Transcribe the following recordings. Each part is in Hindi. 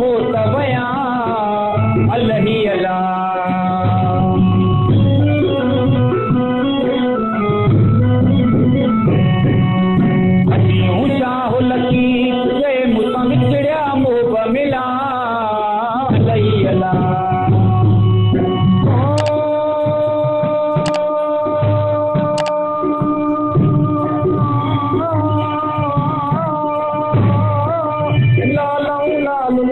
हो तबया अलही अला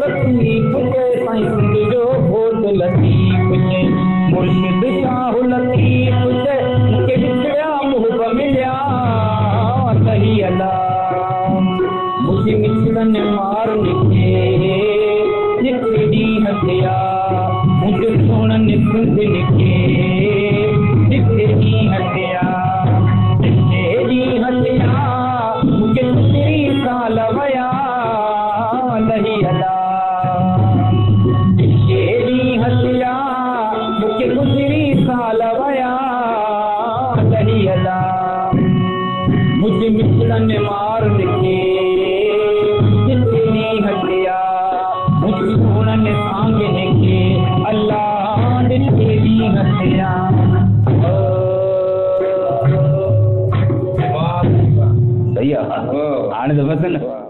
लतीफ के संत जो बहुत लतीफ के मुर्शिद शाह लतीफ के उनके बिछड़ा मुहब मिलिया सही अदा मुझे मिश्रण मार लिखे जितनी हथिया मुझे सोनन सुध लिखे जितनी हथिया तेरी हथिया मुझे तेरी साल वया नहीं अदा तेरी हथिया मुझे तेरी साल वया नहीं अदा मुझे मिश्रण मार लिखे जितनी हथिया मुझे सोनन सांग लिखे अल्लाह तेरी हथिया सही आने दो।